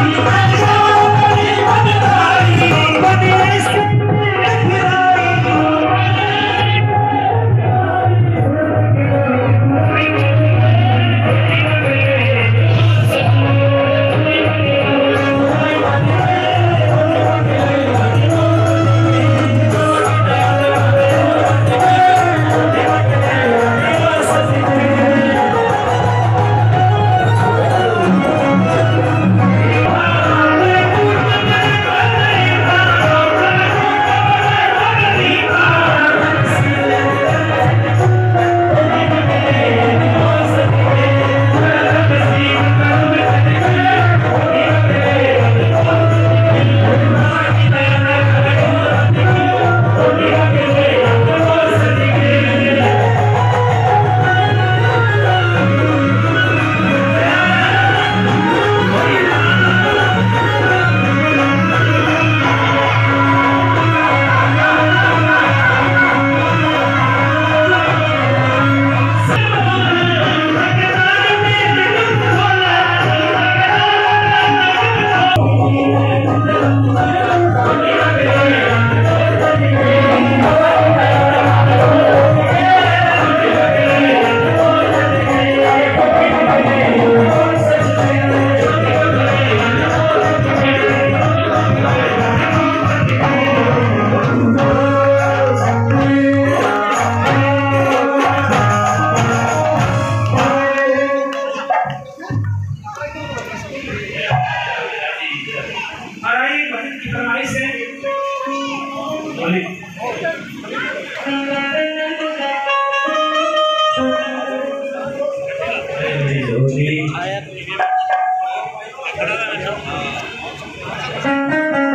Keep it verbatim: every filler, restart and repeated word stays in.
I am